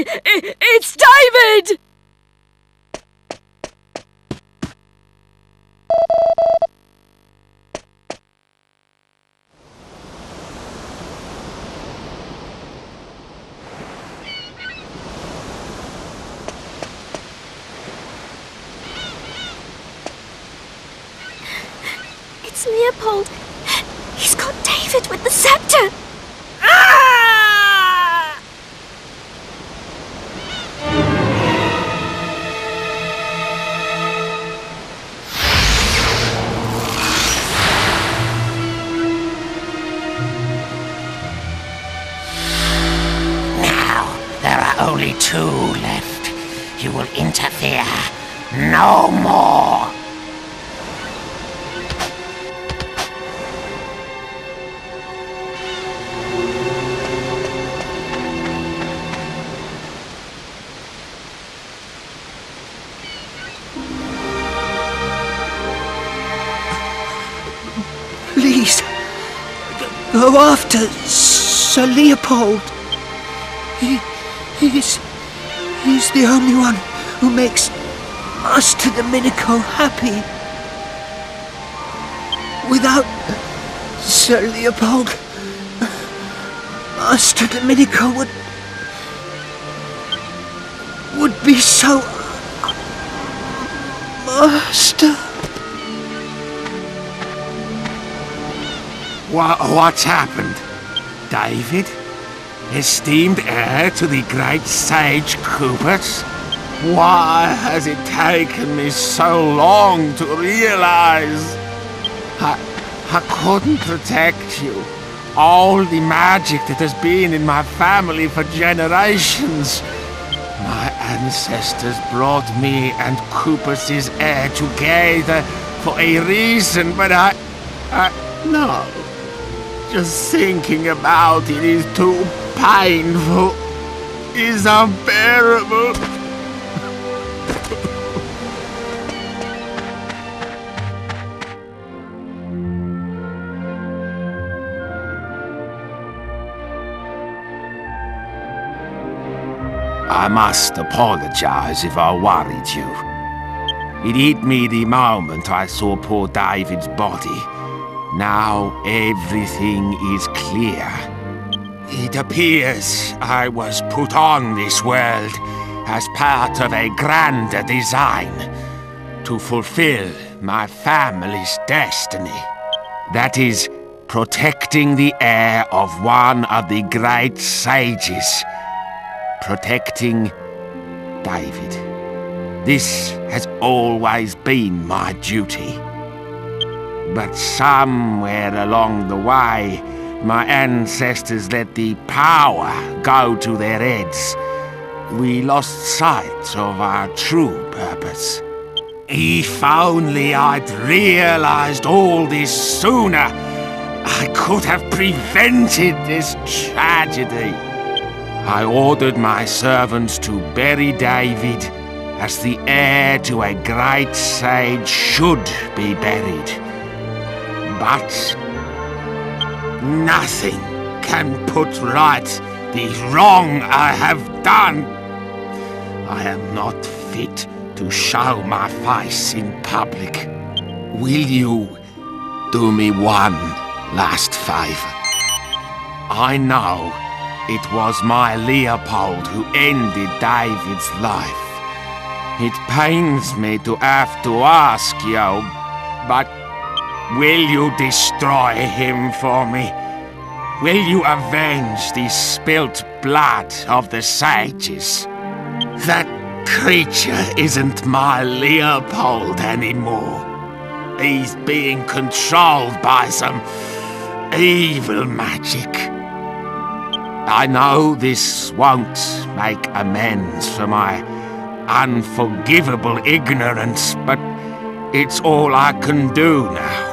It's David! It's Leopold. He's got David with the scepter. Only two left. You will interfere no more. Please, go after Sir Leopold. He's the only one who makes us to Domenico happy. Without Sir Leopold, us to Domenico would be so... Master... What's happened? David? Esteemed heir to the great sage Kupers? Why has it taken me so long to realize? I couldn't protect you. All the magic that has been in my family for generations. My ancestors brought me and Kupers' heir together for a reason, but no. Just thinking about it is too painful, is unbearable. I must apologize if I worried you. It hit me the moment I saw poor David's body. Now everything is clear. It appears I was put on this world as part of a grander design to fulfill my family's destiny. That is, protecting the heir of one of the great sages. Protecting David. This has always been my duty. But somewhere along the way, my ancestors let the power go to their heads. We lost sight of our true purpose. If only I'd realized all this sooner, I could have prevented this tragedy. I ordered my servants to bury David as the heir to a great sage should be buried. But nothing can put right the wrong I have done. I am not fit to show my face in public. Will you do me one last favor? I know it was my Leopold who ended David's life. It pains me to have to ask you, but will you destroy him for me? Will you avenge the spilt blood of the sages? That creature isn't my Leopold anymore. He's being controlled by some evil magic. I know this won't make amends for my unforgivable ignorance, but it's all I can do now.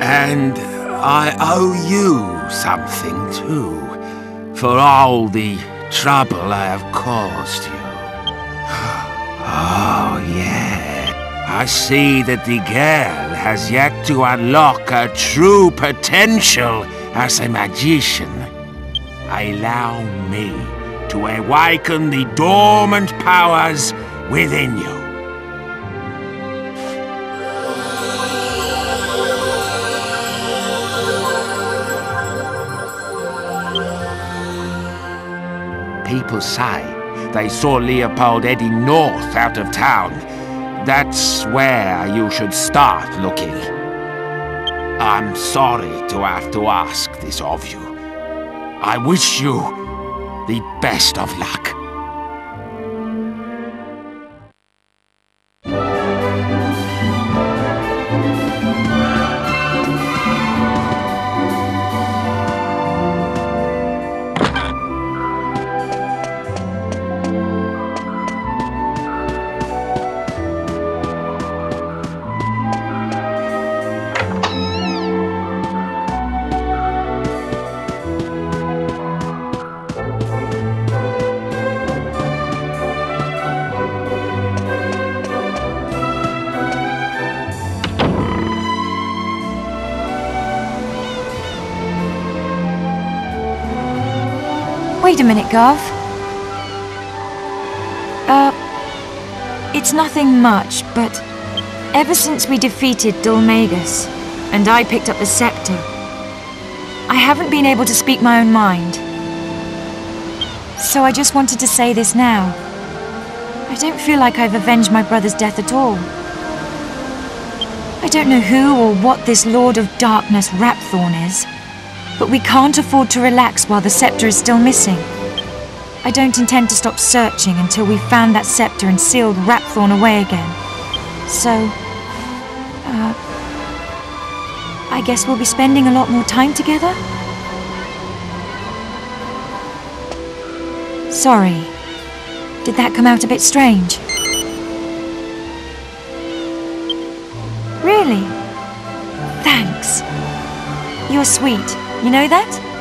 And I owe you something, too, for all the trouble I have caused you. Oh, yeah. I see that the girl has yet to unlock her true potential as a magician. Allow me to awaken the dormant powers within you. People say they saw Leopold heading north out of town. That's where you should start looking. I'm sorry to have to ask this of you. I wish you the best of luck. Wait a minute, Garth. It's nothing much, but ever since we defeated Dolmagus and I picked up the scepter, I haven't been able to speak my own mind. So I just wanted to say this now. I don't feel like I've avenged my brother's death at all. I don't know who or what this Lord of Darkness Rapthorn is, but we can't afford to relax while the scepter is still missing. I don't intend to stop searching until we've found that scepter and sealed Rapthorn away again. So, I guess we'll be spending a lot more time together? Sorry. Did that come out a bit strange? Really? Thanks. You're sweet. You know that?